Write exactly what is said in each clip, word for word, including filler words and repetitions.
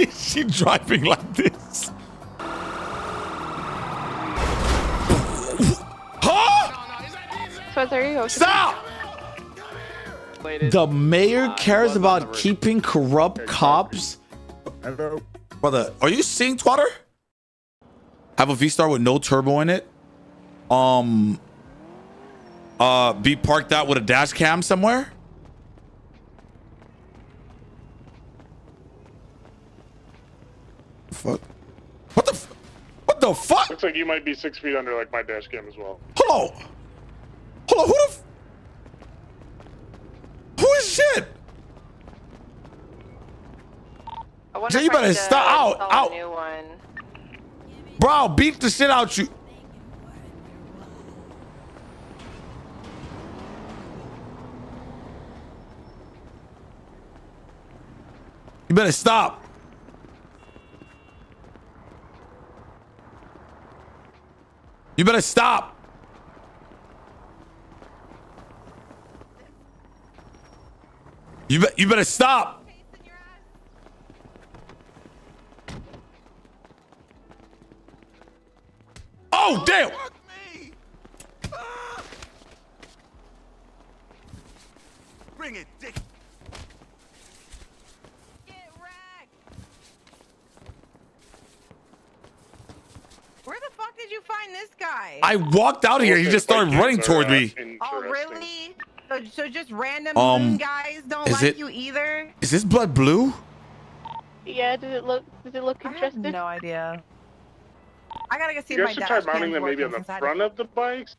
is she driving like this? Huh? Stop! The mayor cares about keeping corrupt cops? Brother, are you seeing Twitter? Have a V-Star with no turbo in it. Um, uh, be parked out with a dash cam somewhere. Fuck. What the? F what the fuck? Looks like you might be six feet under, like my dash cam as well. Hello. Hello. Who the? F who is shit? Jay, you better stop out. Out. New one. Bro, I'll beat the shit out you. You better stop. You better stop. You, be you better stop. Oh, damn. Bring it, dick. Did you find this guy? I walked out here. He just started running toward me. Oh, really? So, so just random um, guys don't like it, you either? Is this blood blue? Yeah. Does it look? Does it look interesting? I have no idea. I gotta go see you my dad. You guys should try mounting them maybe on the front of the bikes.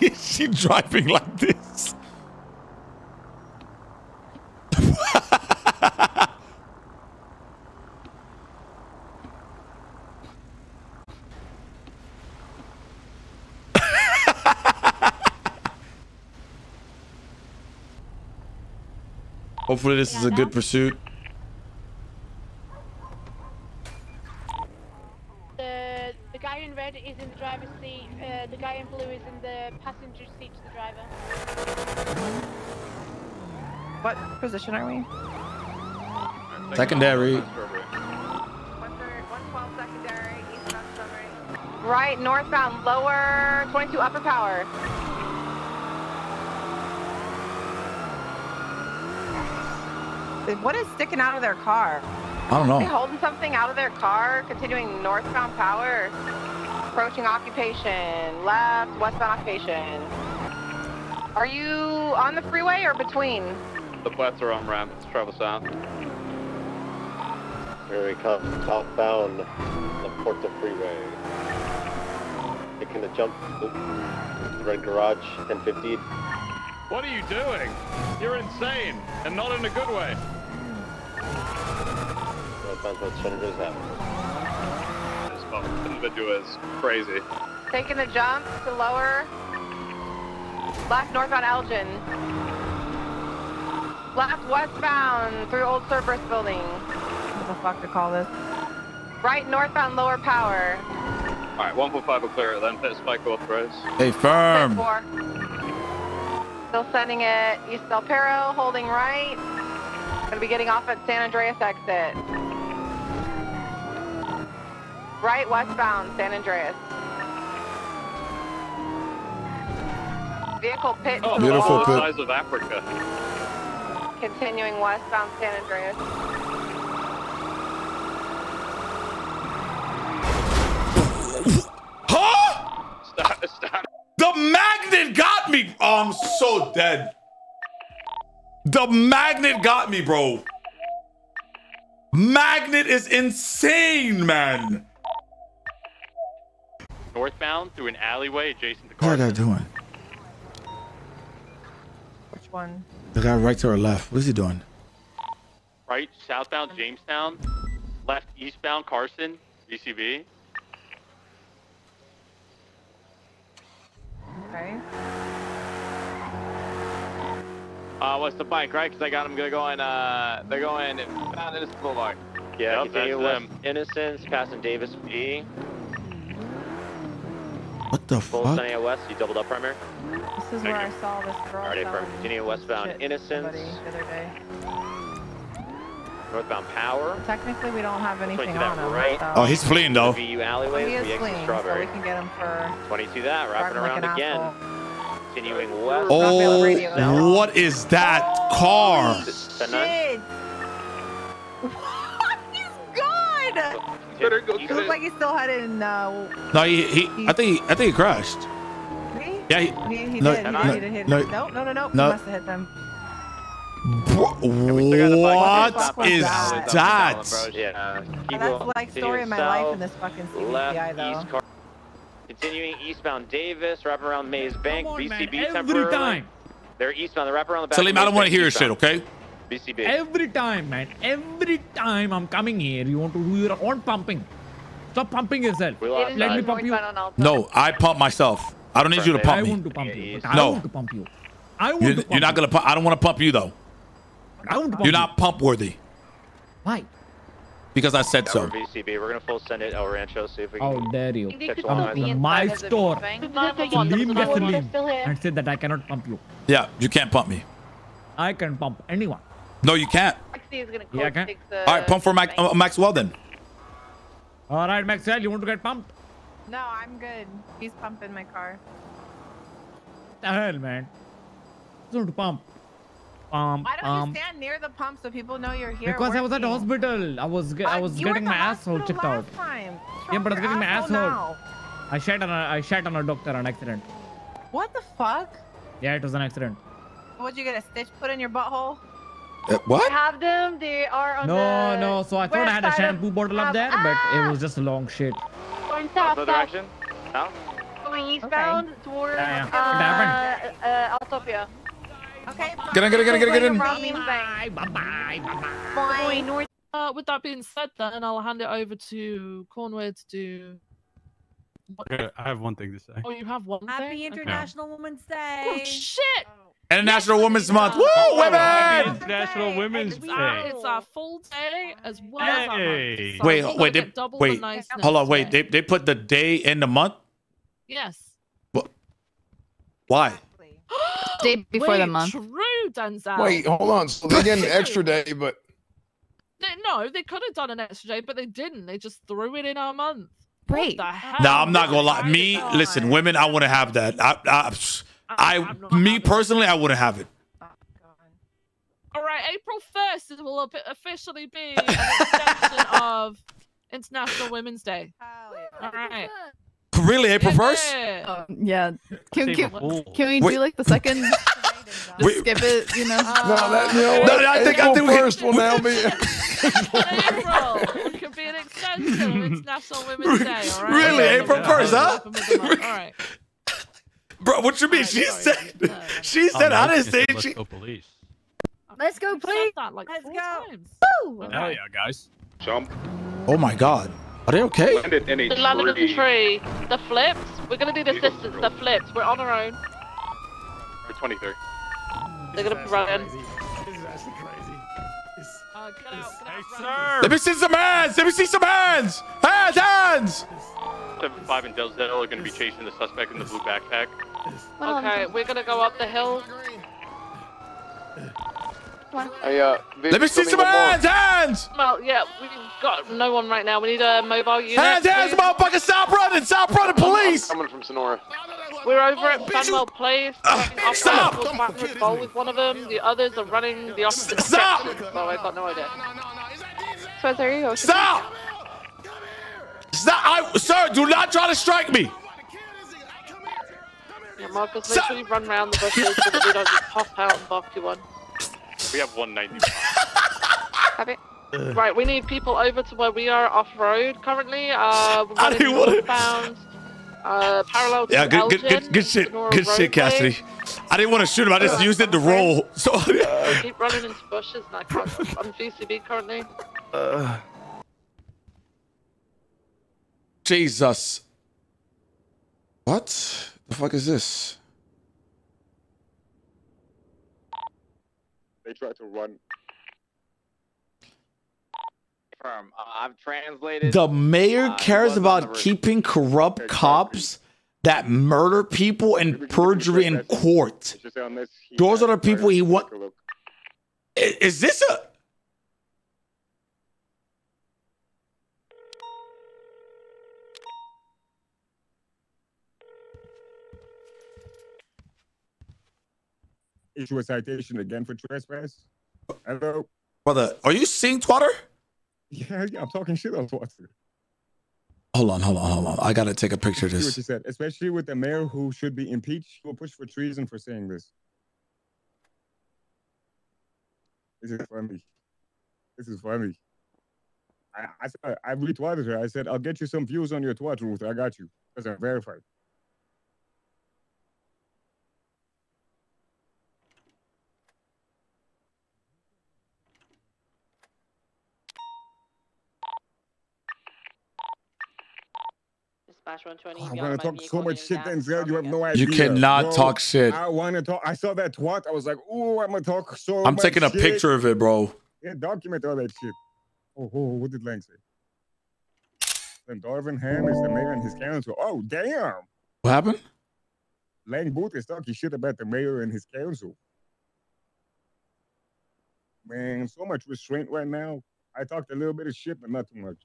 Is she driving like this? Hopefully this is a good pursuit. What position are we? Secondary. one twelve secondary, eastbound summary. Right, northbound lower, twenty-two upper power. What is sticking out of their car? I don't know. Are they holding something out of their car, continuing northbound power? Approaching occupation, left, westbound occupation. Are you on the freeway or between? The flats are on ramp. Let's travel south. Here we come, southbound, La Porta Freeway. Taking a jump, red garage, ten fifteen. What are you doing? You're insane, and not in a good way. Southbound towards Senators Avenue. This fucking individual is crazy. Taking the jump to lower. Left northbound Elgin. Left westbound through Old Cerberus Building. What the fuck to call this? Right northbound lower power. Alright, one four five will clear it then. Pit spike authorized. Hey, firm. Four. Still sending it east El Perro, holding right. Gonna be getting off at San Andreas exit. Right westbound San Andreas. Vehicle pit. Oh, beautiful pit. Size of Africa. Continuing westbound San Andreas. Huh? Stop, stop. The magnet got me. Oh, I'm so dead. The magnet got me, bro. Magnet is insane, man. Northbound through an alleyway adjacent to Carson. What are they doing? One. The guy right to our left. What is he doing? Right, southbound Jamestown. Left, eastbound Carson, D C B. Okay. Uh, what's the bike, right? Because I got them going, uh, they're going down Innocence Boulevard. Yeah, yep, continue west Innocence, passing Davis B. What the full fuck? Sunny West, you doubled up right here. This is Thank where you. I saw this girl. Alright, perfect. Continue westbound shit, Innocence. The other day. Northbound Power. Technically, we don't have anything on him. Right. So. Oh, he's fleeing though. V U alleyways, he is fleeing, Strawberry. So we can get him for twenty-two that, wrapping around like again. Asshole. Continuing west. Oh, what is that oh, car? Shit. He's gone. Better go it looks like he still had it in. Uh, no, he, he, he. I think. I think he crashed. He? Yeah. He, he, he no, did. He I, did hit no, him. No, no, no, no. no. He must have hit them. Bro, what is that? that? Yeah. Oh, that's like story of my life in this fucking C B I though. Continuing eastbound Davis, wrapping around Mays Bank, on, B C B man. Every time. They're eastbound, they're wrapping around the back. Salim, I don't want to hear your shit, okay? B C B. Every time, man. Every time I'm coming here, you want to do your own pumping. Stop pumping yourself. Let me pump you. No, I pump myself. I don't need you to pump me. I want to pump you. I no. want to pump you. I want you're, to pump You're not going to pump. I don't want to pump you, though. I want to pump you're not pump worthy. Why? Because I said so. B C B. We're gonna full send it El Rancho. See if we can. How dare you? Um, my store. Salim Gasoline and said that I cannot pump you. Yeah, you can't pump me. I can pump anyone. No, you can't. Yeah, I can. All right, pump for Mac uh, Maxwell then. All right, Maxwell, you want to get pumped? No, I'm good. He's pumping my car. What the hell, man? You want to pump? Um, Why don't um, you stand near the pump so people know you're here? Because working. I was at the hospital. I was I was uh, getting my asshole checked out. Yeah, but I was getting my asshole. Now. I shat on a I shat on a doctor on accident. What the fuck? Yeah, it was an accident. What'd you get a stitch put in your butthole? Uh, what? You have them. They are on no, the. No, no. So I thought I had a shampoo bottle up there, ah! but it was just long shit. Going south. Other direction? No. Going eastbound okay. towards yeah, yeah. uh, uh, Altopia. Okay, get in, get in, get in, get in, get in. Bye, bye, bye, bye, bye. Uh, with that being said, then I'll hand it over to Conway to do. Okay, I have one thing to say. Oh, you have one Happy thing? Happy International okay. Women's Day. Oh, shit. International yes, Women's Month. Woo, oh, women! Happy International okay. Women's it's Day. Our, it's our full day as well hey. as our month. So wait, wait, they, wait. Nice hold on, wait. They, they put the day in the month? Yes. But why? Day before Wait, the month. True, Denzel. Wait, hold on. So they get an extra day, but they, no, they could have done an extra day, but they didn't. They just threw it in our month. Great. No, nah, I'm not gonna lie. Me, God. listen, women, I wouldn't have that. I, I, I, I me personally, it. I wouldn't have it. Oh, all right, April first will officially be an extension of International Women's Day. Oh, yeah. All right. Really, April first? Uh, yeah. Can, can, can we Wait. do like the second? Just Wait. skip it, you know? No, that, you know what? No, I think I think first will now be. April. It could be an extension of International Women's Day. All right? Really, yeah, April first, huh? All right. Bro, what you mean? Right, she sorry. said. Uh, she said. Oh, I didn't say she. Let's go, police. Let's go, please. That, like, let's go. Woo! Hell yeah, guys. Jump. Oh my God. Are they okay? Landed in a the landed of the tree. The flips. We're gonna do the assistance. The flips. We're on our own. We're twenty-three. They're gonna run. This is actually crazy. It's, uh, get it's, out, get hey, out, sir. Let me see some hands. Let me see some hands. Hands, hands. seven five and Delzell are gonna be chasing the suspect in the blue backpack. Okay, we're gonna go up the hill. Hey, uh, Let me see some hands, hands! Well, yeah, we've got no one right now. We need a mobile unit. Hands, hands, motherfucker! Stop running! Stop running, police! I'm coming from Sonora. We're over at Banwell Place. Uh, stop! We'll on, bowl with one of them. The others are running the opposite Stop! Section. Oh, I've got no idea. So sorry, or stop! Stop! I, sir, do not try to strike me! Yeah, Marcus, make sure you run around the bushes so that we don't just pop out and bark you one. We have one ninety-five. Right, we need people over to where we are off-road currently. Uh, we're I didn't want to... Uh, parallel to yeah, good, Elgin, good, good, good shit. Good shit, Cassidy. I didn't want to shoot him. I just uh, used it to roll. So uh, keep running into bushes. And I can't, I'm G C B currently. Uh, Jesus. What the fuck is this? They tried to run. Firm. Uh, I've translated. The mayor uh, cares about keeping corrupt okay, cops that murder people and perjury in court. Those are the people he wants. Is this a? Issue a citation again for trespass. Hello, brother. Are you seeing Twitter? Yeah, yeah, I'm talking shit on Twitter. Hold on, hold on, hold on. I gotta take a picture of this. What you said, especially with the mayor who should be impeached, who will push for treason for saying this. This is funny. This is funny. I I, I retweeted her. I said, "I'll get you some views on your Twitter, Ruth. I got you because I'm verified." Oh, I'm gonna talk so much shit, Denzel. You have no idea. You cannot bro, talk shit. I want to talk. I saw that twat. I was like, "Ooh, I'm gonna talk so." I'm much taking a shit. picture of it, bro. Yeah, document all that shit. Oh, oh what did Lang say? And Darvin Ham is the mayor and his council. Oh, damn. What happened? Lang Booth is talking shit about the mayor and his council. Man, so much restraint right now. I talked a little bit of shit, but not too much.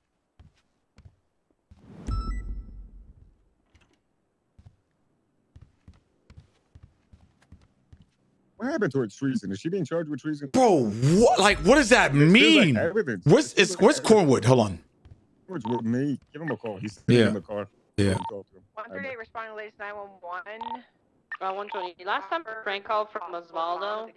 What happened to her treason? Is she being charged with treason? Bro, what? Like, what does that mean? Like what's it's, like where's Cornwood? Hold on. Cornwood's with me. Give him a call. He's still yeah. in the car. Yeah. one thirty-eight responding to latest nine one one. Uh, one twenty. Last time Frank called from Osvaldo.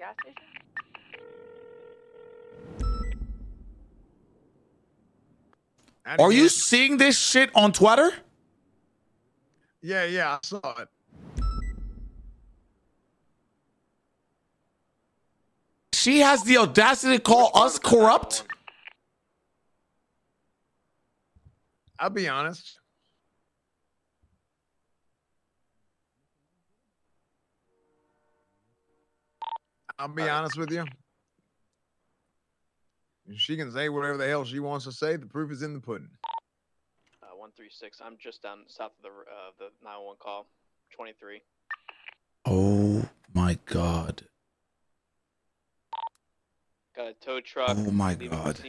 Are you seeing this shit on Twitter? Yeah, yeah, I saw it. She has the audacity to call us corrupt? I'll be honest. I'll be honest with you. She can say whatever the hell she wants to say. The proof is in the pudding. Uh, one three six. I'm just down south of the, uh, the nine one one call. twenty-three. Oh, my God. A tow truck. Oh my God.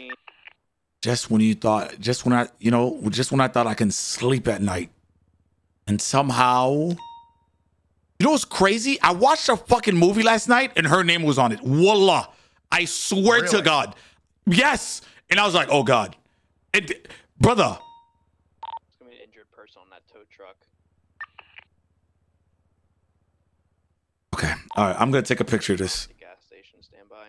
Just when you thought, just when I, you know, just when I thought I can sleep at night. And somehow, you know what's crazy? I watched a fucking movie last night and her name was on it. Wallah. I swear really? to God. Yes. And I was like, oh God. It, brother. It's going to be an injured person on that tow truck. Okay. All right. I'm going to take a picture of this. Gas station standby.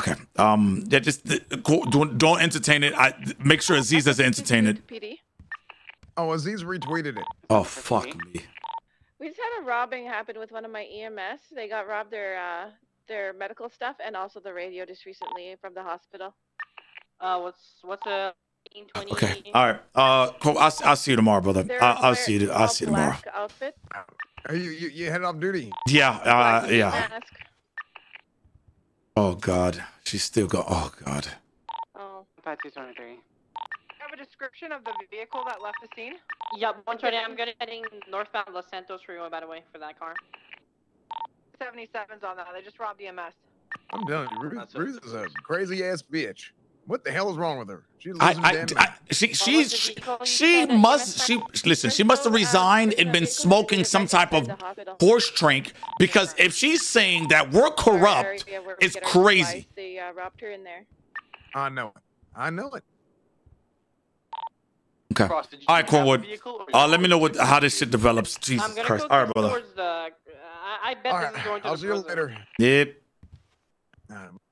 Okay. Um. Yeah. Just don't don't entertain it. I make sure Aziz doesn't entertain it. Oh, Aziz retweeted it. Oh fuck me. We just had a robbing happen with one of my E M S. They got robbed their uh their medical stuff and also the radio just recently from the hospital. Uh. What's what's a eighteen twenty? Okay. All right. Uh. Cool. I'll I'll see you tomorrow, brother. I'll, I'll see you. I'll see you tomorrow. Outfit. Are you you you headed off duty? Yeah. Uh. Yeah. Mask. Oh God, she's still got. Oh God. Oh, five two twenty-three. Have a description of the vehicle that left the scene. Yep, one twenty. I'm gonna heading northbound Los Santos Rio, by the way, for that car. seventy-seven's on that. They just robbed E M S. I'm telling you, Ruth, Ruth is a crazy ass bitch. What the hell is wrong with her? She's losing I, I, I, she she's she, she must she listen she must have resigned and been smoking some type of horse drink, because if she's saying that we're corrupt, it's crazy. They robbed her in there. I know it. I know it. Okay. All right, Cornwood. Uh, let me know what how this shit develops. Jesus Christ. All right, brother. I bet this is going to the prison. I'll see you later. Yep.